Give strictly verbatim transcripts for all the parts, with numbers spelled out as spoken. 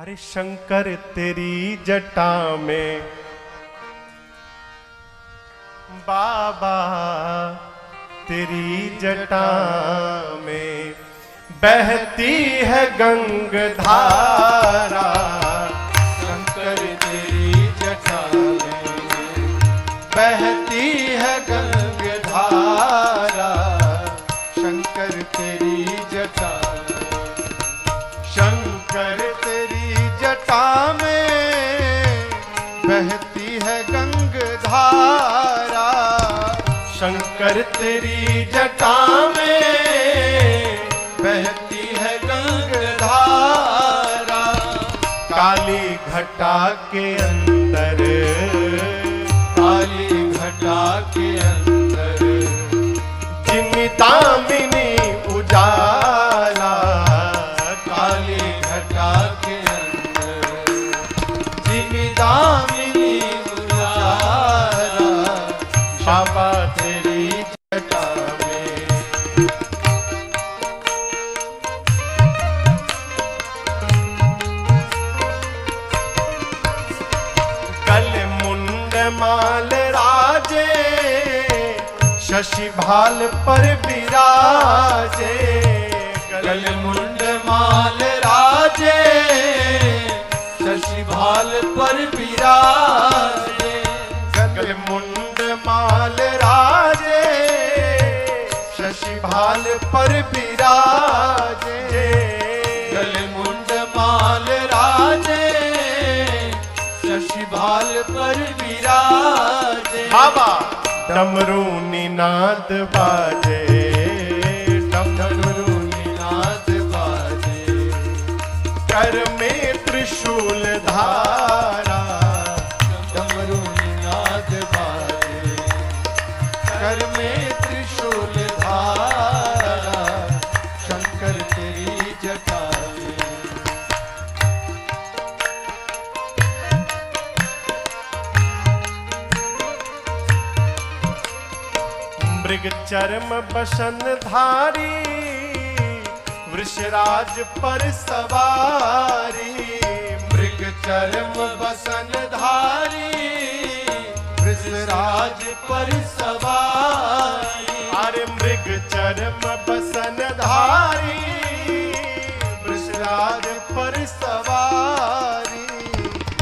अरे शंकर तेरी जटा में, बाबा तेरी जटा में बहती है गंग धारा। शंकर तेरी जटा में बहती है गंग धारा। शंकर तेरी जटा, शंकर तेरी जटा में बहती है गंग धारा। शंकर तेरी जटा में बहती है गंग धारा। काली घटा के अंदर, काली घटा के अंदर जिमी दामिनी उजाला। काली घटा के अंदर जिमी दामिनी उजाला। बाबा तेरी जटा में, कल मुंड माल राजे शशि भाल पर विराजे। कल मुंड माल राजे शशि भाल पर विराजे। कल मुंड माल राजे शशि भाल पर विराजे। कल मुंड माल राजे शशि भाल पर विराजे। बाबा डमरू निनाद बाजे, डमरू निनाद बाजे कर में त्रिशूल धारा। डमरू निनाद बाजे कर में त्रिशूल धारा। शंकर तेरी जटा मृग चर्म बसन धारी वृषराज पर सवारी। मृग चर्म बसन धारी वृषराज पर सवारी। अरे मृग चर्म बसन धारी वृषराज पर सवारी।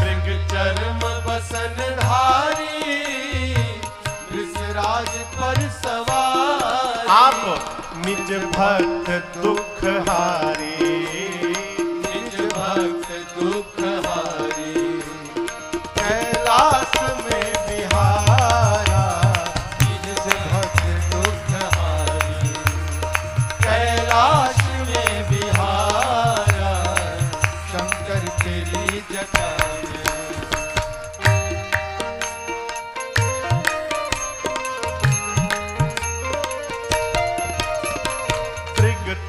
मृग चर्म बसन धारी राज पर सवार। आप निज भक्त दुख हारी, निज भक्त दुख हारी कैलाश में बिहारा। निज भक्त दुख हारी कैलाश में बिहारा। शंकर तेरी जटा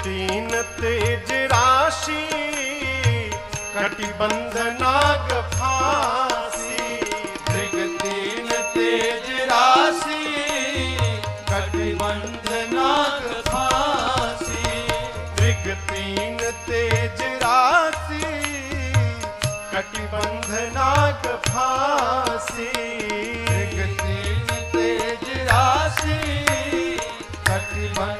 तीन तेज राशि कटिबंध नाग फांसी। त्रिग तीन तेज राशि कटिबंध नाग फांसी। त्रिग तीन तेज राशि कटिबंध नाग फांसी। त्रिग तीन तेज राशि कटिबंध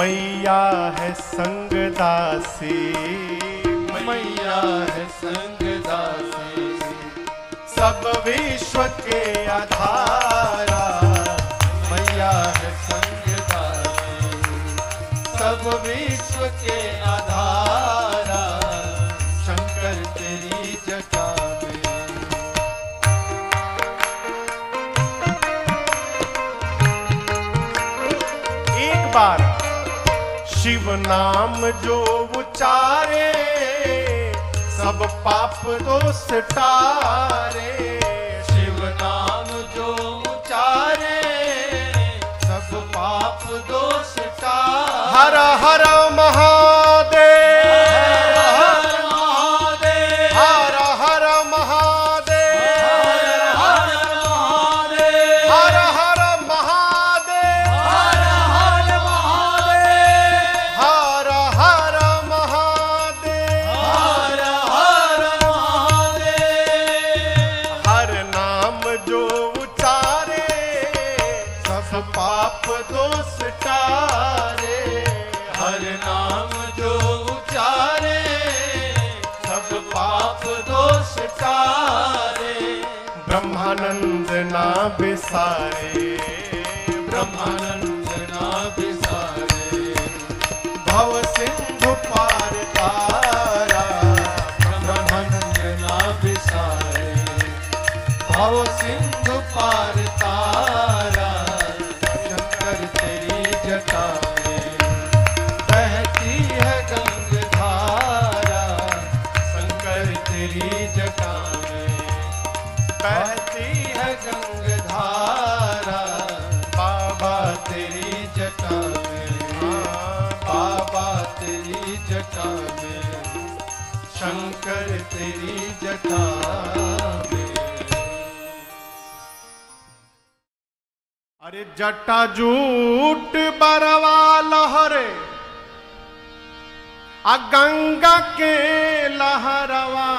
मैया है संग दासी। मैया है संग दासी सब विश्व के आधारा। मैया है संग दासी सब विश्व के आधारा। शंकर तेरी जटा में एक बार शिव नाम जो उचारे सब पाप दोष तारे। शिव नाम जो उचारे सब पाप दोष तारे। हर हर महादेव, हर महादेव, हर हर महादेव, हर हर महादेव, हर हर महादेव, हर हर महादेव। नाम जो उचारे सब पाप दोष तारे। ब्रह्मानंद ना बिसारे ब्रह्मानंद ना बिसारे भव सिंधु पार तारा। ब्रह्मानंद ना बिसारे भव सिंधु पार तारा। शंकर तेरी जटा शंकर तेरी जटा में। अरे जटा जूट बरवा लहरे आ गंगा के लहरवा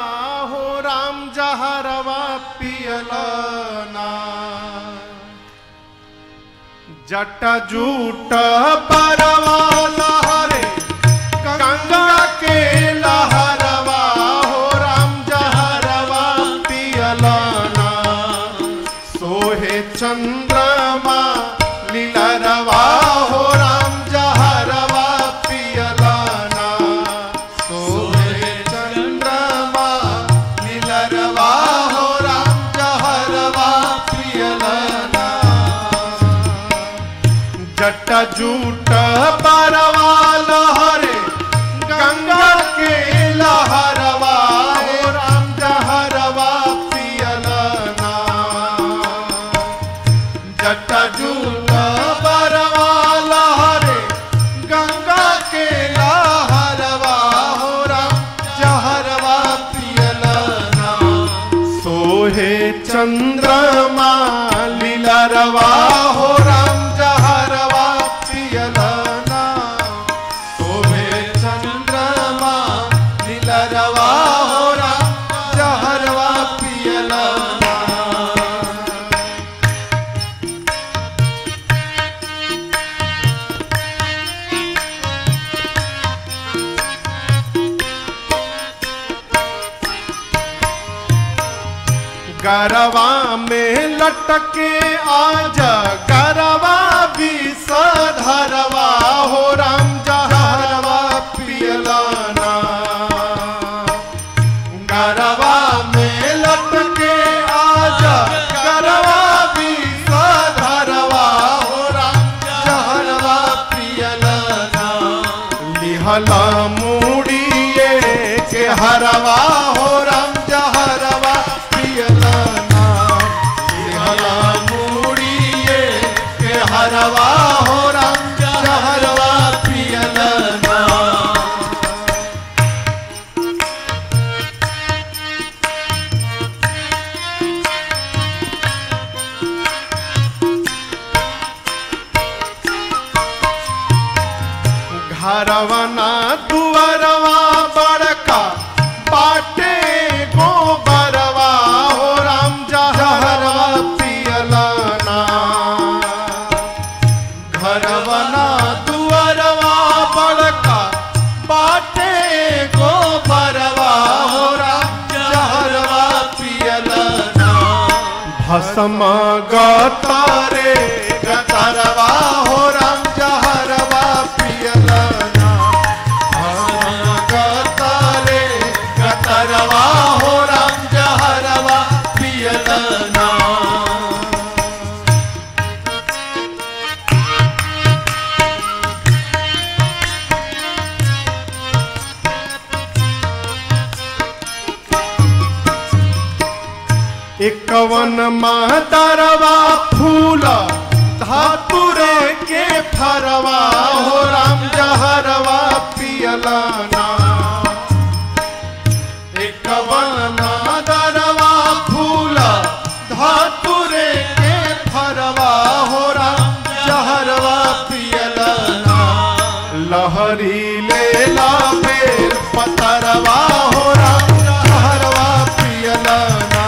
हो राम जहरवा पियलना। जटा जूट बरवा लहरे गंगा के लहर चंद्रमा लीलरवा हो राम जहरवा पियलाना। सोहे चंद्रमा लीलरवा हो राम जहरवा पियलाना। जट जूट परवा लहरे गंगा के लहरवा हो राम जहरवा। जटा जूट बरवा लहरे गंगा के लहरवा हो राम जहरवा पियलना। सोहे चंद्रमा लीलरवा हो राम जहरवा पियलना। सोहे चंद्रमा लीलरवा हो राम जहरवा पियलना। गरवा में लटके आजा गरवा भी सधरवा हो राम जहरवा पियलाना। गरवा में लटके आजा गरवा भी सधरवा हो राम जहरवा पियलाना। लिहला मुड़िए के हरवा हो राम जहरवा पियलाना। लिहला मुड़िए के हरवा हो राम जहरवा पियलाना। घरवना दुवरवा बड़का बाटे गोबरवा हो राम जहरवा पियलाना। घरवना दुवरवा बड़का बाटे गोबरवा हो राम जहरवा पियलाना। भस्म गतारे गतारवा हो राम जहरवा पियलाना। गतरवा हो राम जहरवा पियलना। इक्वन मातरवा फूला धातुरे के फरवा हो राम जहरवा पियलना। कवना दरवा फूला धातुरे के फरवा हो राम जहरवा पियलना। लहरी लेला बेल पतरवा हो राम जहरवा पियलना।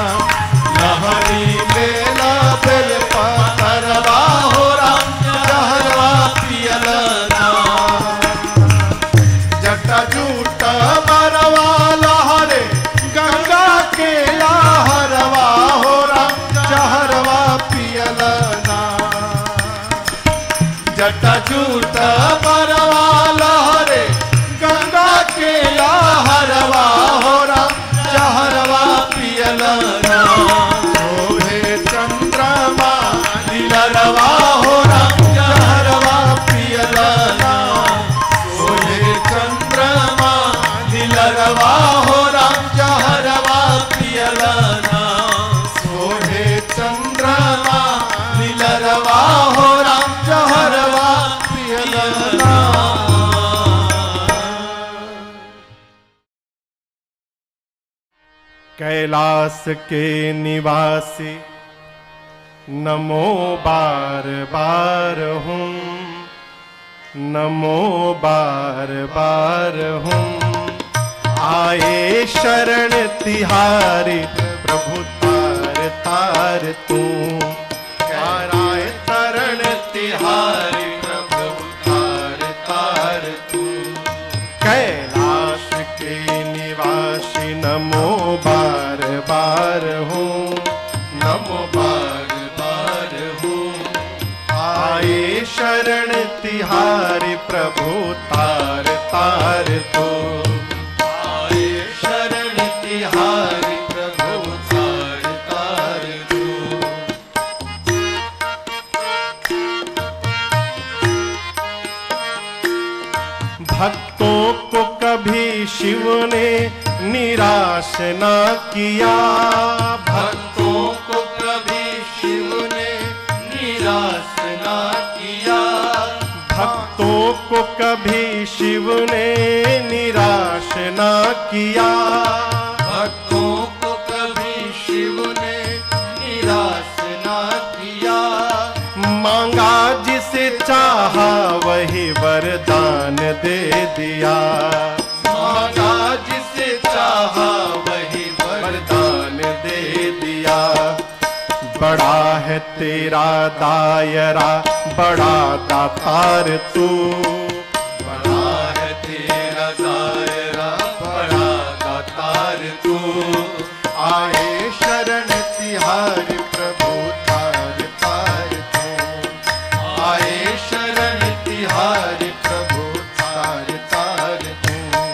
लहरी लेला बेल पतरवा हो राम जहरवा पियलना। कैलाश के निवासी नमो बार बार हूँ, नमो बार बार हूँ। आए शरण तिहारी प्रभु तार तार तू, आए शरण तिहारी प्रभु तार तार तू। कैलाश के निवासी नमो बार बार हूँ, नमो बार बार हूँ। आए शरण तिहारी प्रभु तार तार तू, आए शरण तिहारी प्रभु तार तार तू। भक्तों को कभी शिव ने निराश ना किया, भक्तों को कभी शिव ने निराश ना किया। भक्तों को कभी शिव ने निराश ना किया, भक्तों को कभी शिव ने निराश ना किया। मांगा जिसे चाहा वही वरदान दे दिया, मांगा जिसे चाहा वही वरदान दे दिया। बड़ा है तेरा दायरा बड़ा दातार तू, बड़ा है तेरा दायरा बड़ा दातार तू। आए शरण तिहारी प्रभु तार तार तू, आए शरण तिहारी प्रभु तार तार तू।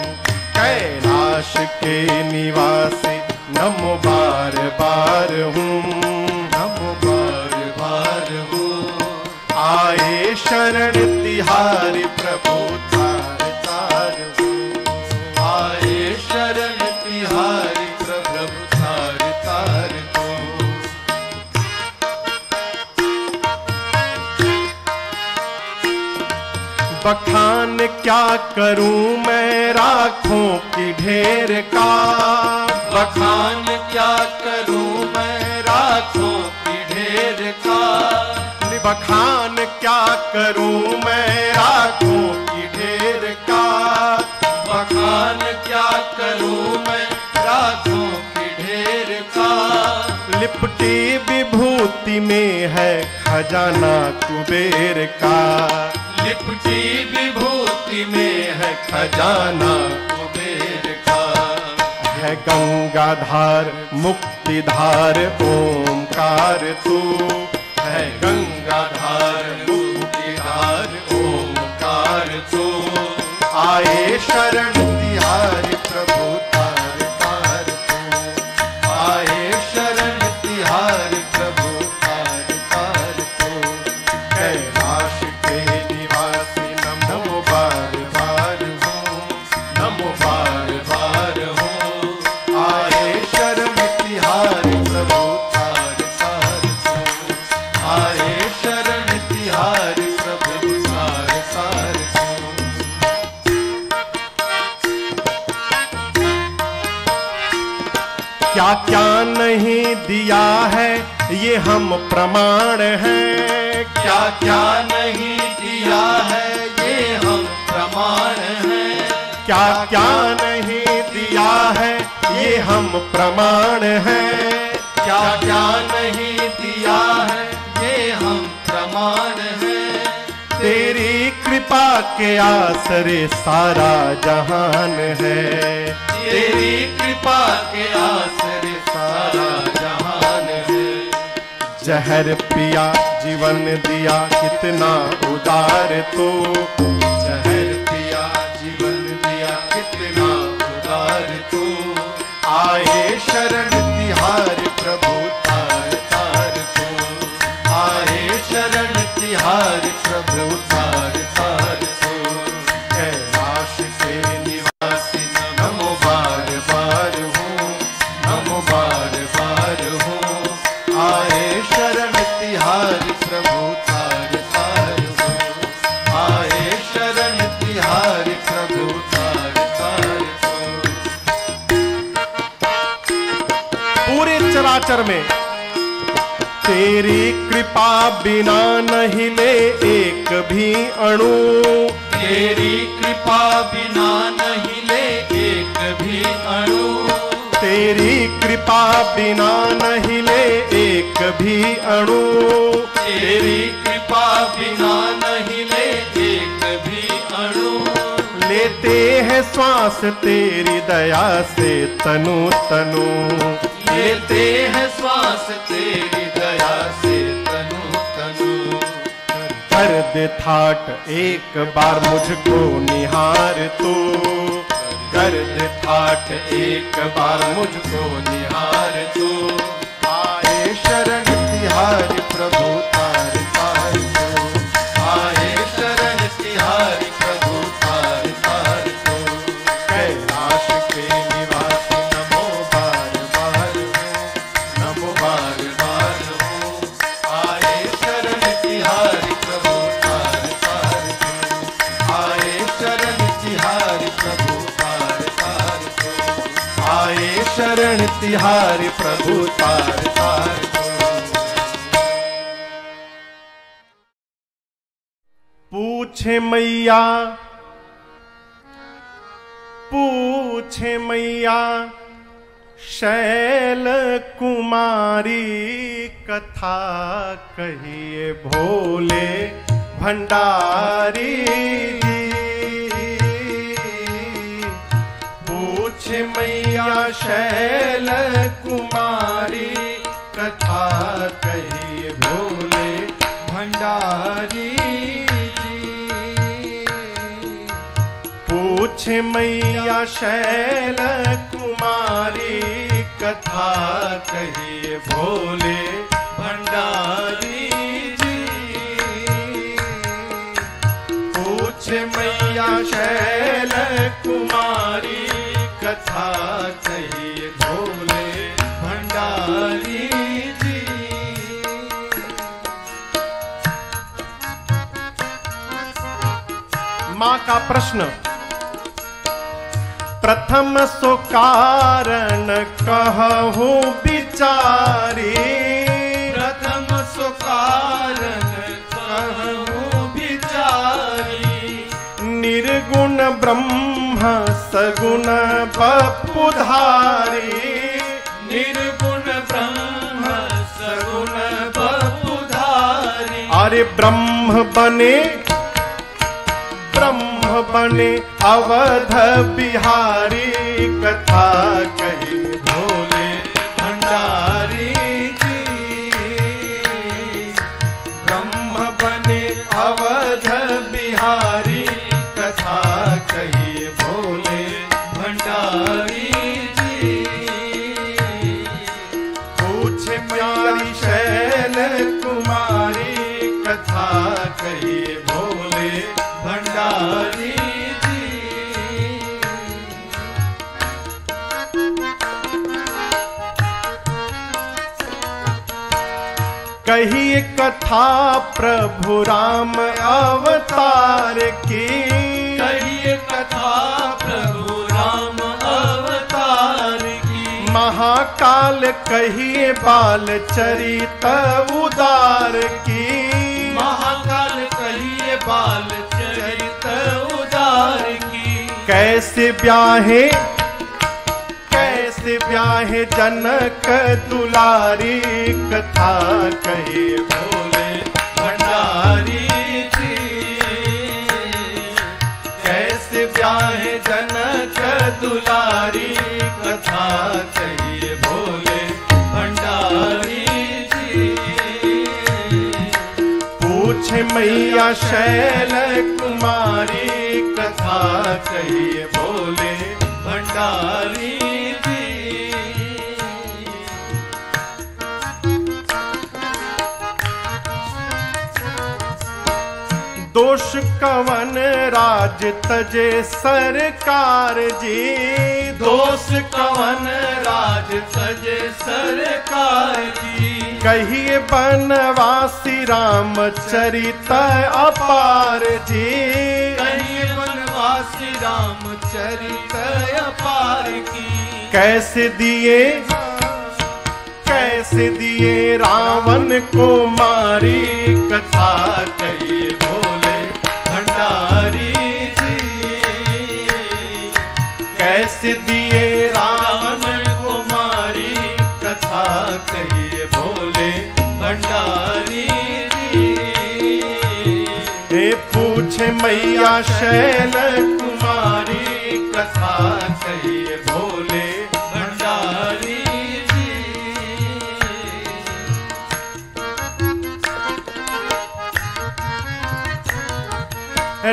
कैलाश के निवासी नमो बार बार हूँ, आए शरण तिहारी प्रभु तार तार तू, आए शरण तिहारी प्रभु तार तार तू। बखान क्या करूं मैं राखों की ढेर का, बखान क्या करूं मैं राखों की ढेर का। बखान क्या करूं मैं राखों की ढेर का, बखान क्या करूं मैं राखों की ढेर का। लिपटी विभूति में है खजाना कुबेर का, लिपटी विभूति में है खजाना कुबेर का। है गंगाधार मुक्तिधार ओमकार तू, है गंगाधार मुक्तिधार ओमकार तू। आए शरण तिहारी प्रभु तार तार तू, आए शरण तिहारी प्रभु तार तार तू। कैलाश के निवासी नमो बार बार हूँ, नमो बार बार हूँ। आए शरण तिहारी प्रभु, क्या क्या नहीं दिया है ये हम प्रमाण हैं, क्या क्या नहीं दिया है ये हम प्रमाण हैं। क्या क्या नहीं दिया है ये हम प्रमाण हैं, क्या क्या नहीं दिया है ये हम प्रमाण हैं। तेरी कृपा के आसरे सारा जहान है, तेरी कृपा के आसरे सारा जहान है। जहर पिया जीवन दिया कितना उदार तू, जहर पिया जीवन दिया कितना उदार तू। आए शरण तिहारी प्रभु तार तार तू, आए शरण तिहारी प्रभु तार तार तू। कैलाश के निवासी नमो बार बार हूँ, नमो बार बार हूँ। आए शरण तिहारी प्रभु तार तार हूँ, आए शरण। चराचर में। तेरी कृपा बिना नहीं ले एक भी अणु, तेरी कृपा बिना नहीं ले एक भी अणु, तेरी कृपा बिना नहीं ले एक भी अणु, तेरी कृपा बिना नहीं ले एक भी अणु। लेते हैं श्वास तेरी दया से तनु तनु, लेते हैं श्वास तेरी दया से तनु तनु। कर दे ठाट एक बार मुझको निहार तू, कर दे ठाठ एक बार मुझको निहार तू। आए शरण तिहारी प्रभु तार तार तू, आए शरण तिहारी प्रभु तार तार तू। कैलाश के निवास नमो बार बार नमो बार बार हो, आए शरण तिहारी प्रभु तार तार तू, आए शरण तिहारी प्रभु, आए शरण तिहारी प्रभु तार तार। पूछे मैया पूछे मैया शैल कुमारी कथा कहिए भोले भंडारी जी। पूछे मैया शैल कुमारी कथा कही भोले भंडारी जी। पूछे मैया शैल कुमारी कथा कही भोले भंडारी जी। पूछे मैया शैल कुमारी कथा कहिए भोले भंडारी जी। माँ का प्रश्न। प्रथम सो कारण कहूँ बिचारी, प्रथम सो कारण कहूँ बिचारी। निर्गुण ब्रह्म सगुण बपुधारी, निर्गुण ब्रह्म सगुण बपुधारी। अरे ब्रह्म बने ब्रह्म बने अवध बिहारी कथा कही भोले भंडारी जी। ब्रह्म बने अवध बिहारी कथा कही भोले भंडारी जी। पूछे प्यारी शैल कुमारी कथा कही भोले भंडारी जी। कहिए कथा प्रभु राम अवतार की, कहिए कथा प्रभु राम अवतार की। महाकाल कहिए बाल चरित उदार की, महाकाल कहिए बाल चरित उदार की। कैसे ब्याहे कैसे ब्याहे जनक दुलारी कथा कहे भोले भंडारी जी। ब्याहे जनक दुलारी कथा कहिए भोले भंडारी जी। पूछे मैया शैल कुमारी कथा कहिए भोले भंडारी जी। दोष कवन राज तजे सरकार जी, दोष कवन राज तजे सरकार जी। कहिए बनवासी राम चरित अपार जी, कहिए बनवासी राम चरित अपार की। कैसे दिए कैसे उपदेश दिए रावण को मारी कथा कही भोले भंडारी जी। कैसे दिए रावण को मारी कथा कही भोले भंडारी जी। ये पूछे मैया शैल कुमारी कथा कही भोले भंडारी जी।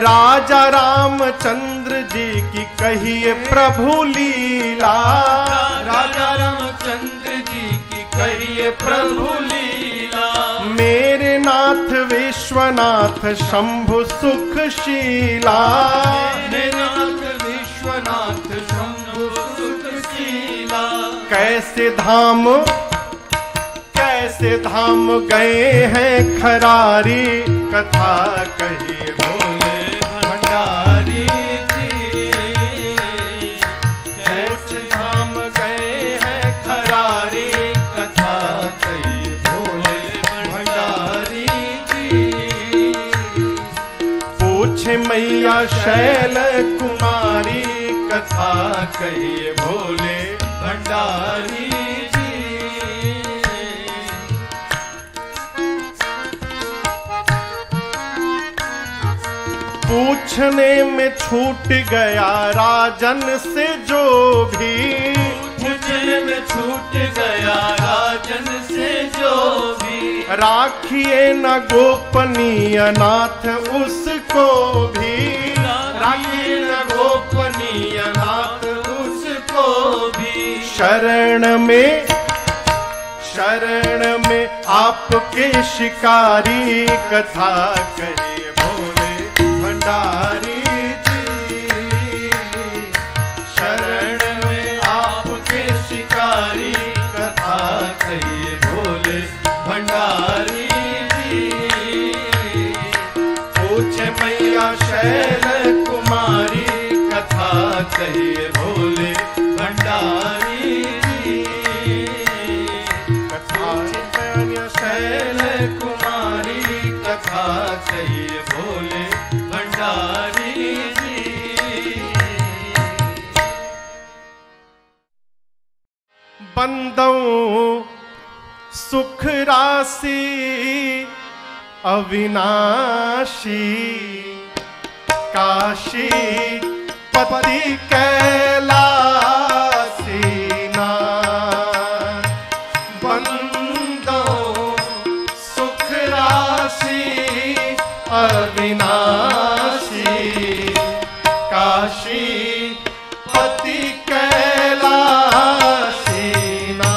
राजा रामचंद्र जी की कहिए प्रभु लीला, राजा रामचंद्र जी की कहिए प्रभु लीला। मेरे नाथ विश्वनाथ शंभु सुखशीला, नाथ शंभु सुखशीला। कैसे धाम कैसे धाम गए हैं खरारी कथा कही भोले भंडारी जी। कैसे धाम गए हैं खरारी कथा कही भोले भंडारी जी। पूछे मैया शैल कुमारी कथा कहिए भोले भंडारी जी। पूछने में छूट गया राजन से जो भी, पूछने में छूट गया राजन से जो भी। राखिए न गोपनीय नाथ उसको भी, राखिए न गोपनीय नाथ उसको भी। शरण में शरण में आपके शिकारी कथा करिए भोले भंडारी जी। शरण में आपके शिकारी कथा कहिए भोले भंडारी जी। पूछे मैया शैल कुमारी कथा कहिए भोले भंडारी जी। कथा मैया शैल कुमारी कथा कहिए भोले भंडारी जी। बंदों सुख राशि अविनाशी काशी पति कैलासी ना। बंदों सुख राशि अविनाशी काशी पति कैलासी ना।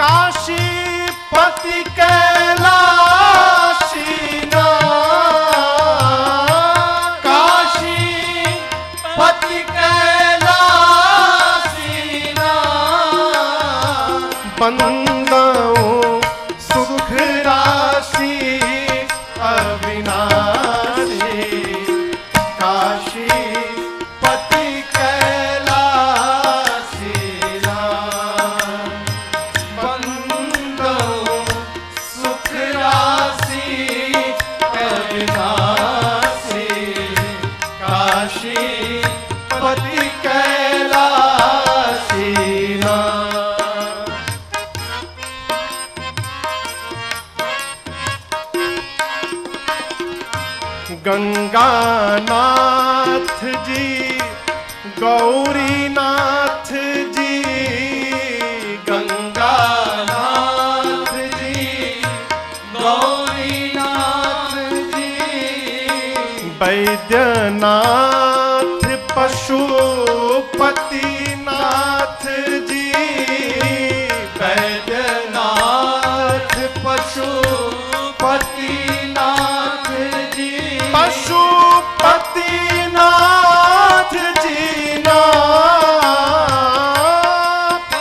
काशी पति गंगानाथ जी गौरीनाथ जी। गंगानाथ जी गौरीनाथ जी। वैद्यनाथ पशुपतिनाथ जी। वैद्यनाथ पशुपतिनाथ पशुपतिनाथ जी ना।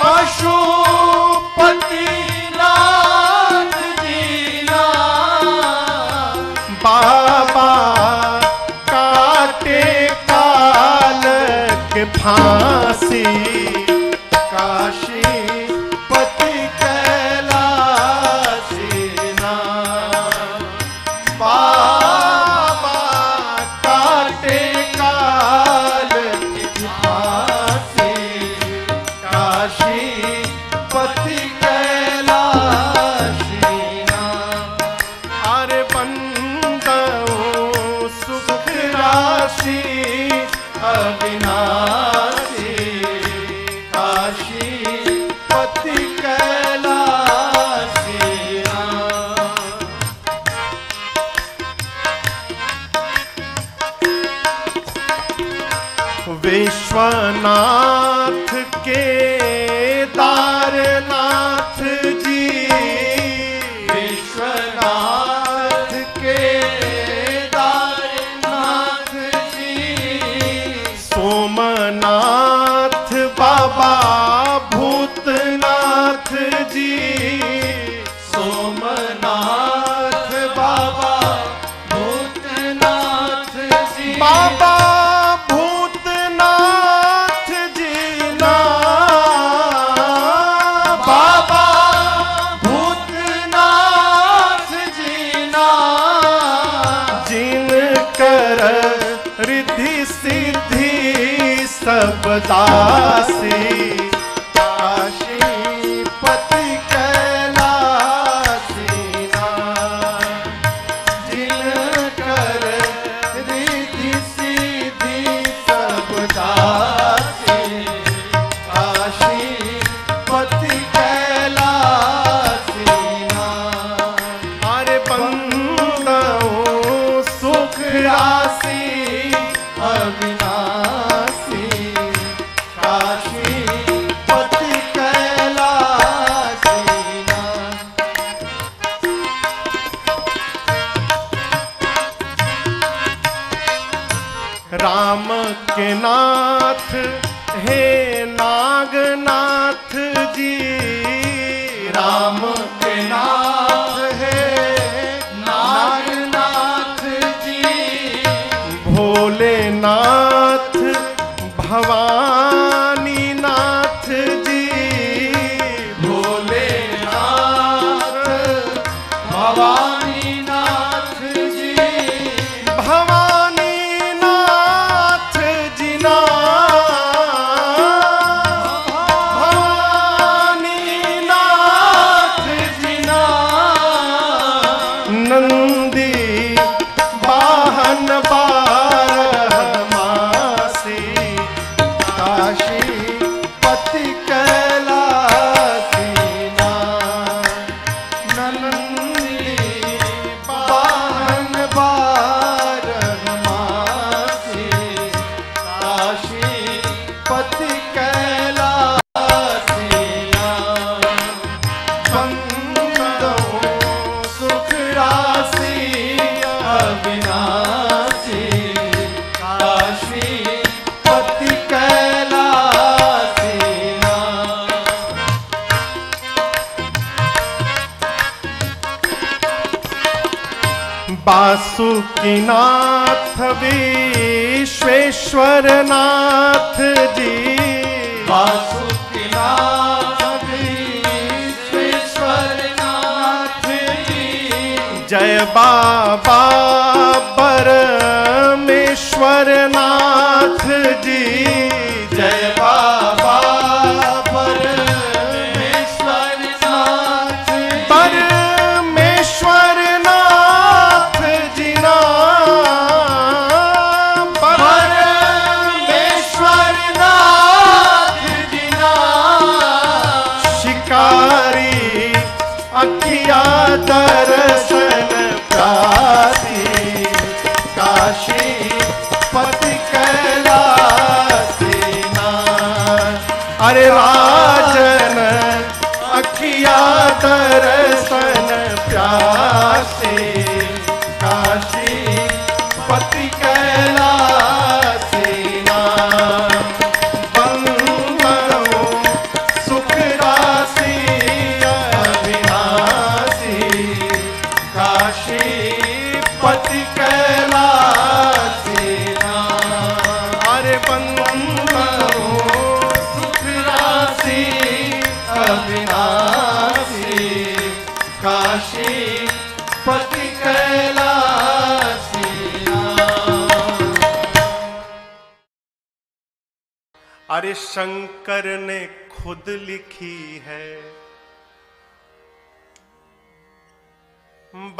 पशुपतिनाथ जी ना। बाबा काटे काल के फांसी काशी पति के नाथ के दारनाथ जी विश्वनाथ के दारनाथ जी सोमनाथ बाबा भूतनाथ जी सोमनाथ बाबा भूतनाथ जी बाबा सब दासी काशी पति कैलासी नाम जिन कर रिद्धि सिद्धि सब दासी काशी पति कैलासी नाम अरे बंदों सुख राशि अविनाश राम के नाथ हे नागनाथ जी राम के नाथ हे नागनाथ जी भोलेनाथ भवानी नाथ जी भोलेनाथ भवानी नाथ जी भवा वासुकीनाथ विश्वेश्वरनाथ जी वासुकीनाथ विश्वेश्वरनाथ जी जय बाबा परमेश्वरनाथ जी जय बाबा परमेश्वरनाथ परमेश्वर दर्शन प्राप्ति काशी पति कैलासी नाथ अरे राजन अखिया दर्शन प्यासी काशी पति कैलासी नाथ बंधनों सुख राशि पति कैलासी नाम अरे बंधनों सुख राशि अविनाशी काशी पति अरे शंकर ने खुद लिखी है,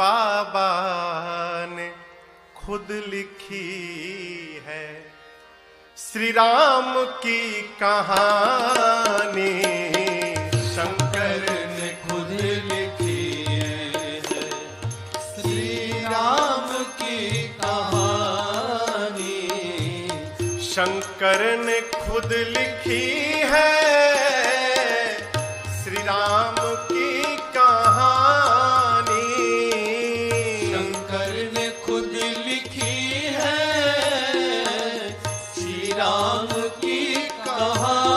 बाबा ने खुद लिखी है श्री राम की कहानी। शंकर ने खुद लिखी है श्री राम की कहानी। शंकर ने खुद लिखी है श्री राम की कहानी। शंकर ने खुद लिखी है श्री राम की कहानी।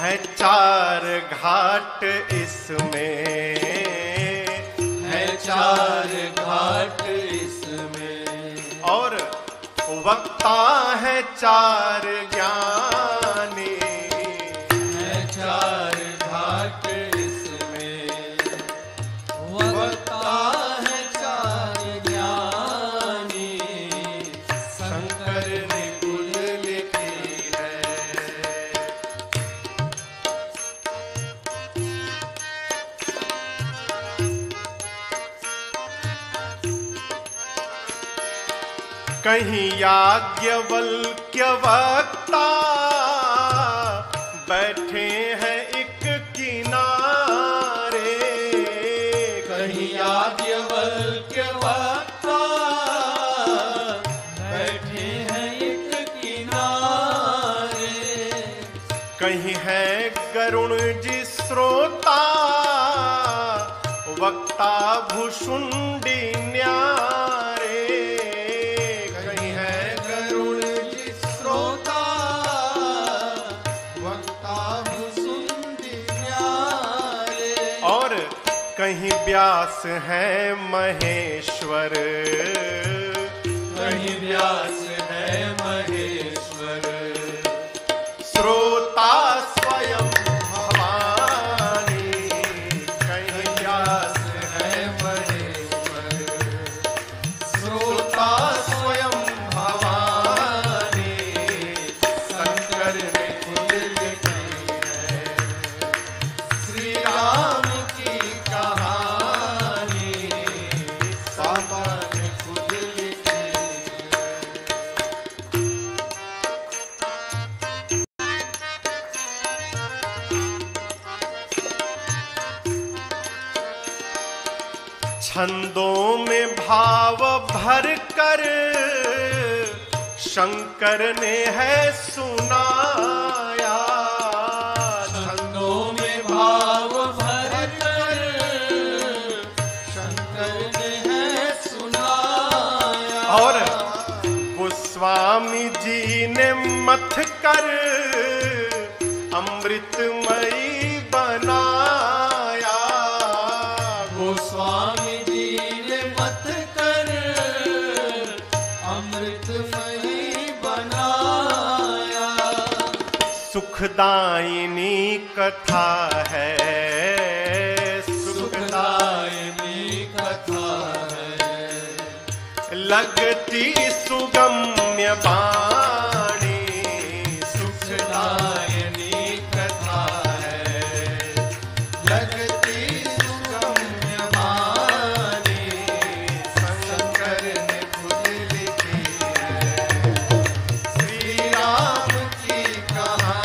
है चार घाट इसमें, है चार घाट इसमें, और वक्ता है चार ज्ञानी। है चार घाट इसमें, वक्ता है चार ज्ञानी। शंकर ने खुद लिखी है। कहीं याज्ञवल्क्य वक्ता बैठे हैं एक किनारे। कहीं याज्ञवल्क्य वक्ता बैठे हैं एक किनारे। कहीं है गरुण जी श्रोता, वक्ता भुशुंडी न्याय। कहीं व्यास है महेश्वर, कहीं व्यास है महेश्वर। श्रोता स्वयं भवानी, कहीं व्यास है महेश्वर। श्रोता स्वयं भवानी। शंकर ने खुद लिखी है श्री राम छंदों में भाव भर कर शंकर ने है सुनाया। छंदों में भाव भर कर शंकर ने है सुनाया। और गोस्वामी जी ने मथ कर अमृतमयी बनाया। गोस्वामी सुखदायिनी कथा है, सुखदायिनी कथा है। लगती सुगम्य वाणी, सुखदायिनी कथा है। लगती सुगम्य वाणी। शंकर ने खुद लिखी है श्री राम की कहानी।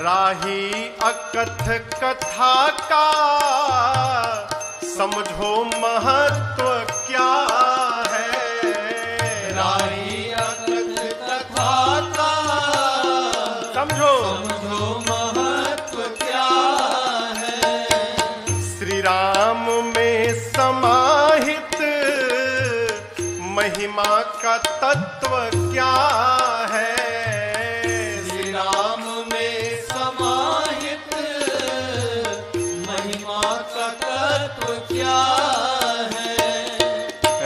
राही अकथ कथा का समझो महत्व क्या है। राही अकथ कथा का समझो समझो महत्व क्या है। श्री राम में समाहित महिमा का तत्व क्या है। श्री राम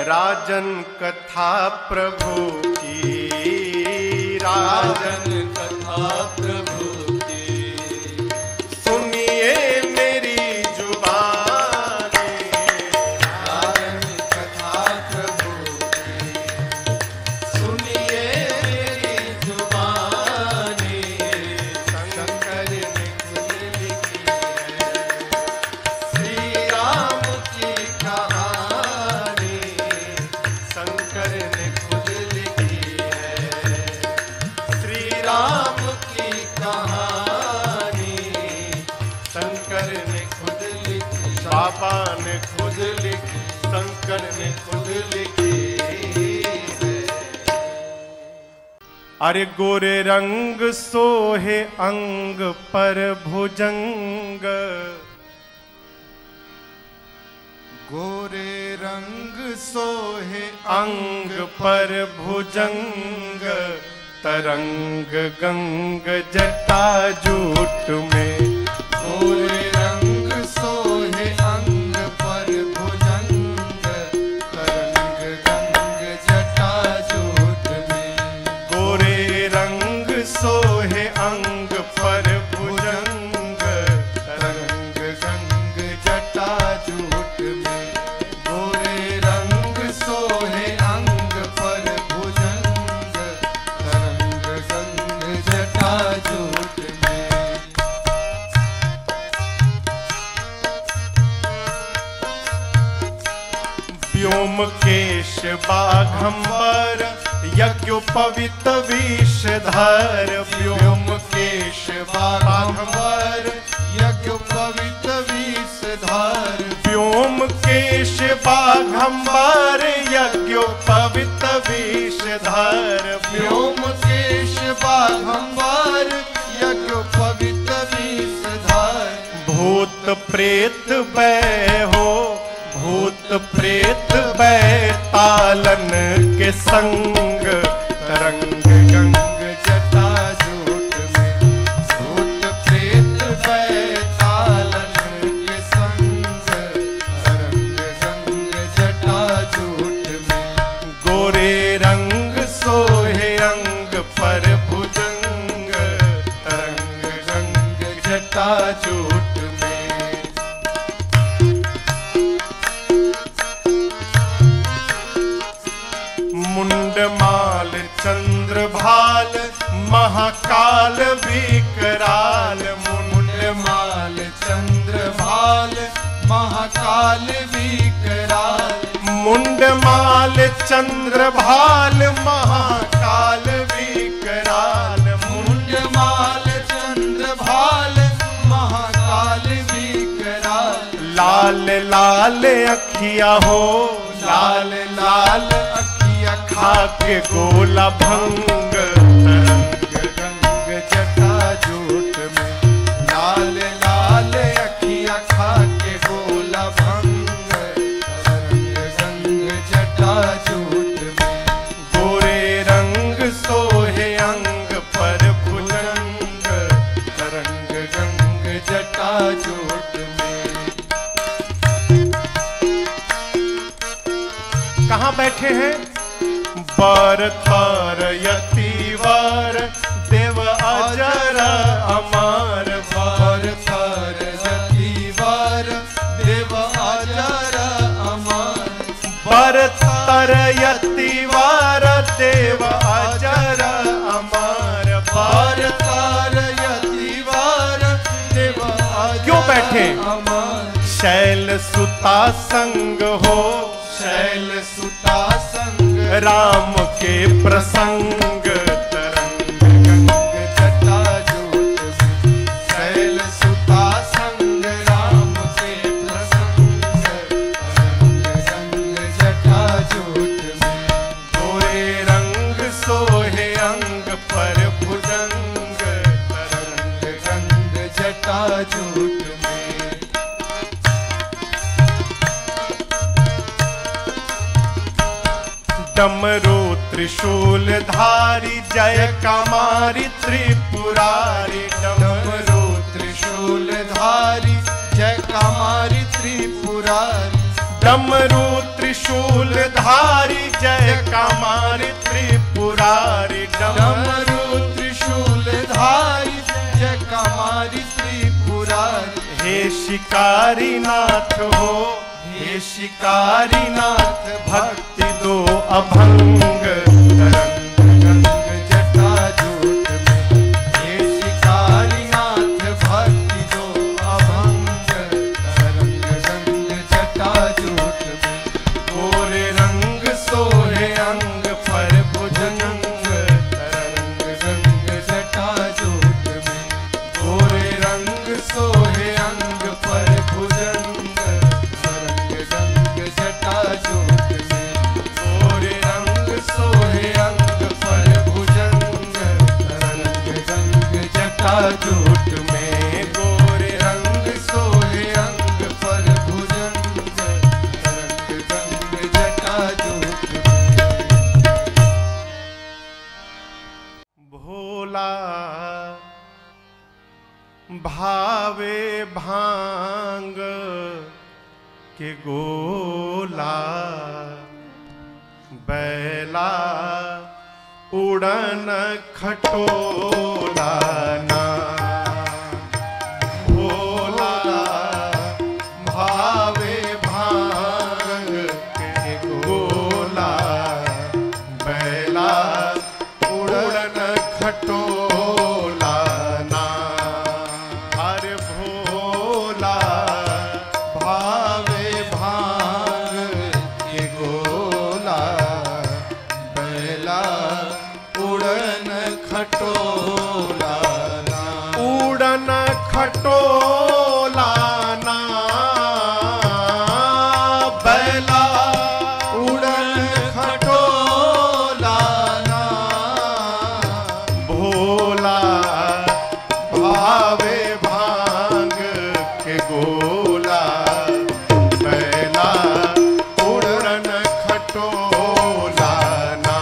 राजन कथा प्रभु की, राजन अरे गोरे रंग सोहे अंग पर भुजंग, गोरे रंग सोहे अंग पर भुजंग, तरंग गंग जटा जूट में। गोरे रंग सोहे अंग पर भुजंग, तरंग गंग जटा जूट में। गोरे रंग सोहे अंग पर भुजंग, तरंग गंग जटा जूट में। गोरे रंग सोहे अंग पर भुजंग, तरंग गंग जटा जूट में। व्योम केश बाघंबर यज्ञोपवित विषधर, व्योम केश बाघंबर यज्ञोपवित विषधर। व्योम केश बाघंबर यज्ञोपवित विषधर, व्योम केश बाघंबर यज्ञोपवित विषधर। भूत प्रेत बैहो, भूत प्रेत बैतालन के संग, तरंग गंग जटा जूट में। भूत प्रेत बैतालन के संग, तरंग गंग जटा जूट में। गोरे रंग सोहे अंग पर भुजंग, तरंग गंग जटा जूट में। मुंडमाल चंद्रभाल महाकाल विकराल, मुंडमाल चंद्रभाल महाकाल विकराल। मुंडमाल चंद्रभाल महाकाल विकराल, मुंडमाल चंद्रभाल महाकाल विकराल। लाल लाल अखिया हो, लाल लाल खाके गोला भंग, तरंग गंग जटा जूट में। लाल लाल अखिया खाके गोला भंग, तरंग गंग जटा जूट में। गोरे रंग सोहे अंग पर भुजंग, तरंग गंग जटा जूट में। कहाँ बैठे हैं? वर तार यतिवार देव अजर अमार, वर तार यतिवार देव अजर अमार। वर तार यतिवार देव अजर अमार, वर तार यतिवार देव अजर। क्यों बैठे? शैल सुता संग हो, शैल सुता संग राम के प्रसंग, तरंग गंग जटा जूट में। शैल सुता संग राम के प्रसंग, तरंग गंग जटा जूट में। गोरे रंग सोहे अंग पर भुजंग, तरंग गंग जटा जूट में। डमरू त्रिशूल धारी जय कमारी त्रिपुरारी, डमरू त्रिशूल धारी जय कमारी त्रिपुरारी। डमरू त्रिशूल धारी जय कमारी त्रिपुरारी, डमरू त्रिशूल धारी जय कमारी त्रिपुरारी। हे शिकारी नाथ हो, हे शिकारी नाथ भक्ति दो अभंग, तरंग गंग जटा जूट में। हे शिकारी नाथ भक्ति दो अभंग, तरंग गंग जटा जूट में। गोरे रंग सोहे अंग पर भुजंग, तरंग गंग जटा जूट में। गोरे रंग सोहे अंग पर भुजंग, जटा जूट। था झूठ में गोरे रंग सोहे अंग पर भुजंग तरंग गंग जटा झूठ में। भोला भावे भांग के गोला बैला उड़न खटोला ना। भोला भावे भांग के गोला बैला उड़न खटोला ना। अरे भोला भावे भांग के गोला बैला उड़न खटोला ना। उड़न खटोला ना बैला उड़न खटोला ना। भोला भावे भांग के गोला बैला उड़न खटोला ना।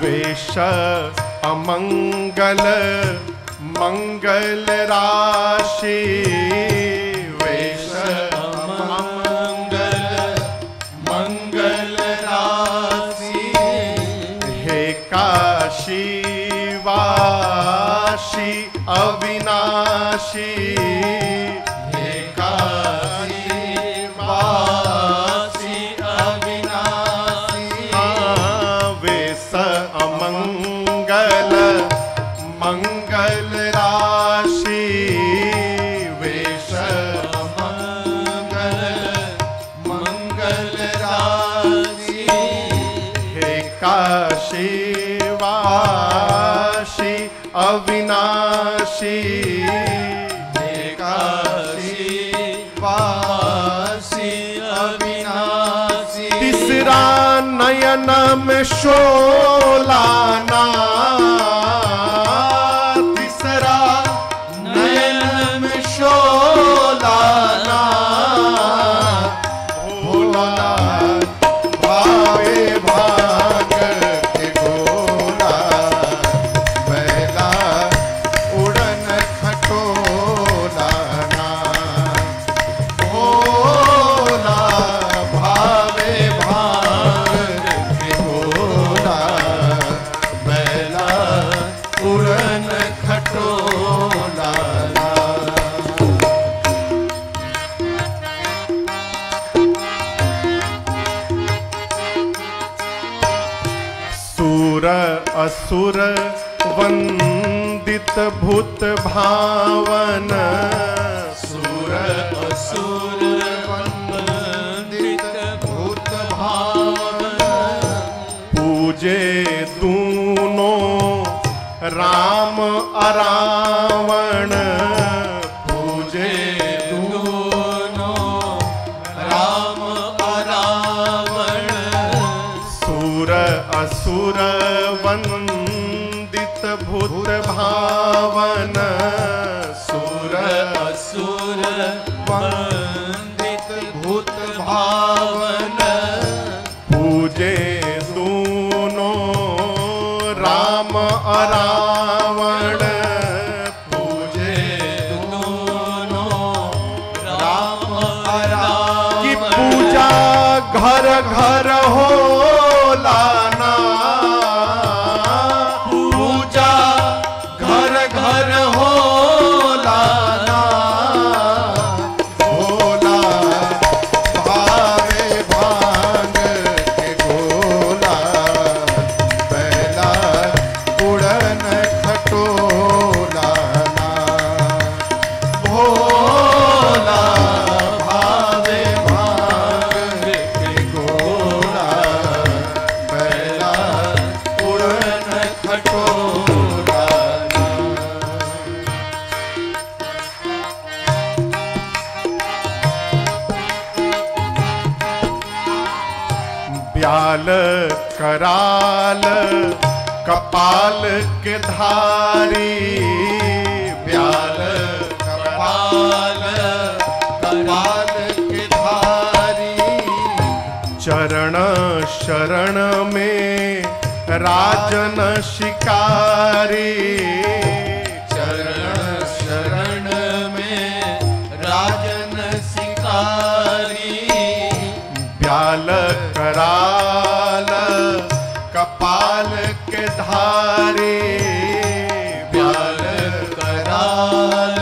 वेश अमंगल मंगल राशि वेश अमंगल मंगल राशि। हे काशी वाशी अविनाशी हे काशी वासी अविनाशी। वेश अमंगल मंगल राशि वेश अमंगल मंगल राशि। हे काशी वासी अविनाशी हे काशी वासी अविनाशी। तीसरा नयन में शोला ना। तीसरा नयन में शोला ना। भोला भावे भांग के गोला बैला उड़न खटोला ना। भोला भावे भांग के गोला बैला उड़न खटोला ना। सुर असुर वंदित भूत भावन सुर असुर वंदित भूत भावन। पूजे दूनों राम अरावण पूजे दूनों राम अरावण। सुर असुर वंदित भूत भावन सुर असुर वंदित भूत भावन। पूजे दूनों राम अरावण पूजे दूनों राम अरावण। की पूजा घर घर होला ना। पूजा घर घर होला ना। भोला भावे भांग के गोला बैला उड़न खटोला ना। भोला भावे भांग के गोला याल कराल कपाल के धारी, ब्याल कपाल कपाल के धारी। चरण शरण में राजन शिकारी, चरण शरण में राजन शिकारी। ब्याल कराल कपाल के धारी, ब्याल कराल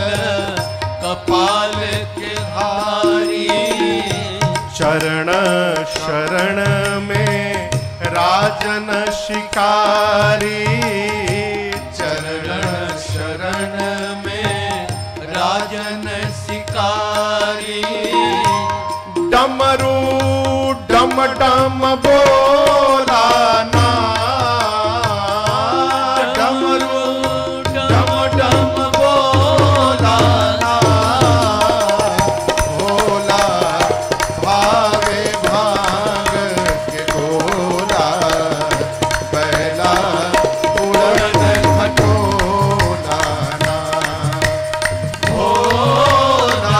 कपाल के धारी। चरण शरण में राजन शिकारी, चरण शरण में राजन शिकारी। डमरू डम डम बोला ना, डमरू डम डम बोला ना। भोला भावे भाग के गोला, पहला उड़न खटोला ना। भोला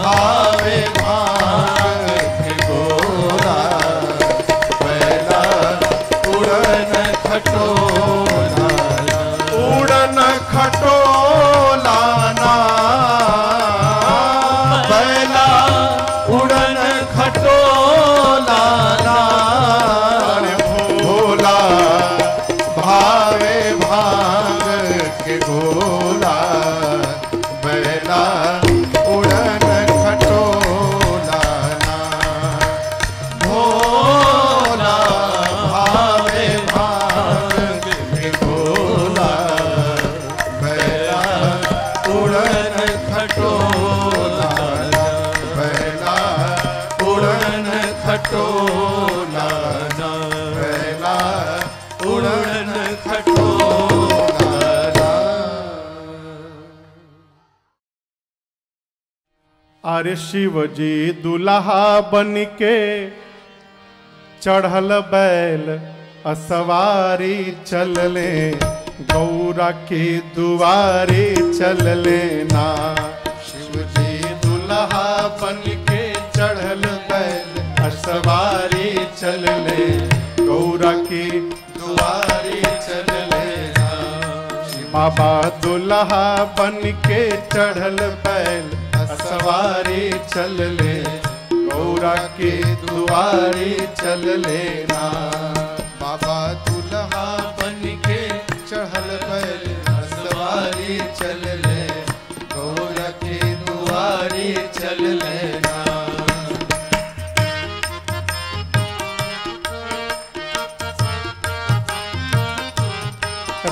भावे उड़न खटोला ना, बैला उड़न खटोला ना। भोला भावे भाग के गोला, बैला उड़न खटोला ना। भोला भावे भाग के गोला, बैला उड़न खटोला ना। बैला उड़न खटोला ना, बैला उड़न खटोला ना। अरे शिवजी दुल्हा बन के चढ़ल बैल असवारी, चलले गौरा के दुआरे चलले ना। शिवजी दुल्हा बन के चढ़ल बैल असवारी, चलले गौरा के दुआरे चलले ना। बाबा दुल्हा बन के चढ़ल बैल असवारी, चलले गौरा के दुआरे चलले ना। बाबा दुल्हा बन के चढ़ल बैल असवारी, चलले गौरा के दुआरे चलले ना।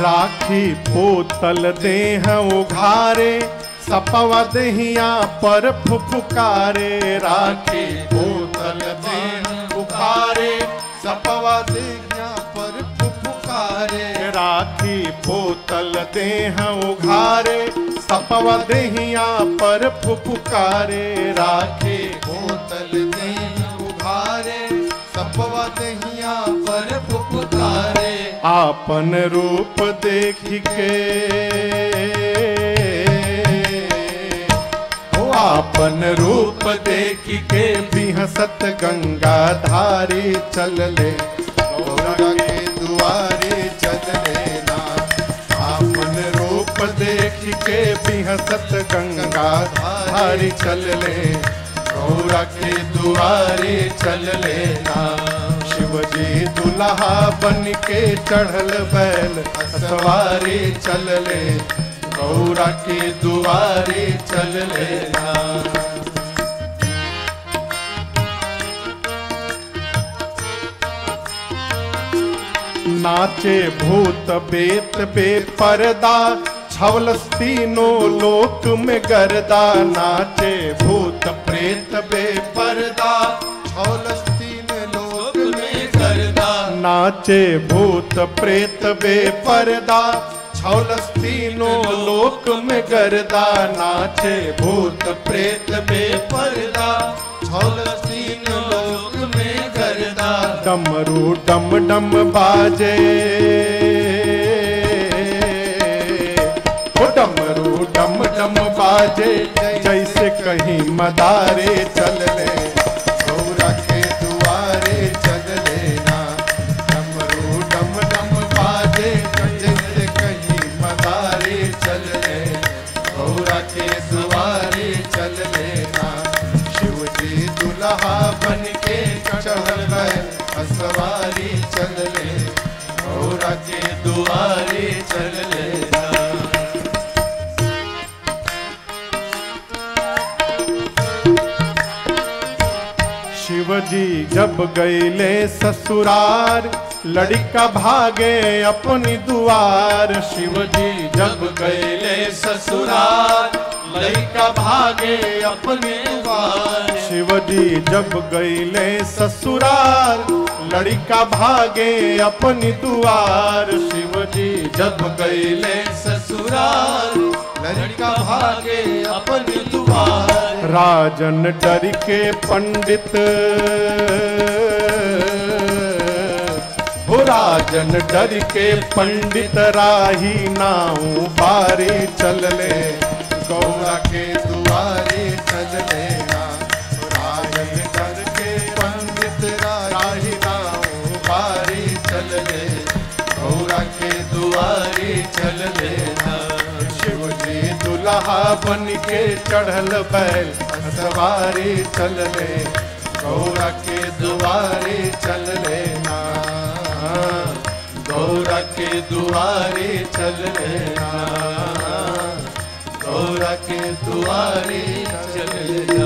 राखी पोतल देह उघारे, सपवा दहिया पर फुफुकारे। राखी बोतल देह उघारे, सपवा दहिया पर फुफुकारे। राखी बोतल देह उघारे, सपवा दहिया पर फुफुकारे। राखी बोतल देह उघारे, सपवा दहिया पर फुफुकारे। आपन रूप देख के, आपन रूप देख के बिहसत गंगा धारी, चलले गौरा के दुआरे चलले ना। आपन रूप देख के बिहसत गंगा धारी, चलले गौरा के दुआरे चलले ना। शिवजी दुल्हा बन के चढ़ल बैल सवारी, चलले गौरा के दुआरे चलले ना। नाचे भूत बेत बे परदा, छवल तीनों लोक में गर्दा। नाचे भूत प्रेत बे परदा, छवल तीन लोक में गर्दा। नाचे भूत प्रेत बे परदा, छवलस तीनों लोक में गर्दा। नाचे भूत प्रेत बे परदा, छवलस तीनों लोक में गर्दा। डमरू डम डम बाजे, ओ डमरू डम डम बाजे जैसे कहीं मदारे चल ले, सौरा के दुआरे चल लेना। डमरू डम डम बाजे जैसे कहीं मदारे चल ले, सौरा के दुआरे चल लेना। शिवजी दुल्हा बन के चढ़ल गए सवारी चल ले, भौरा के दुआरे चल ले। शिवजी जब गईले ससुरार, लड़का भागे अपनी दुआर। शिवजी जब गईले ससुरार, लड़का भागे अपने द्वार। शिवजी जब गईले ससुरार, लड़का भागे अपनी दुआर। शिवजी जब गईले ससुराल, लड़का भागे अपनी दुआर। राजन डर के पंडित, हो राजन डर के पंडित राही नाऊ बारी चल ले, गौरा के दुआरे चल ले। शिवजी दुल्हा बन के चढ़ल बैल सवारी चल ले, गौरा के दुआरे चल लेना। गौरा के दुआरे चल लेना, गौरा के दुआरे चल लेना।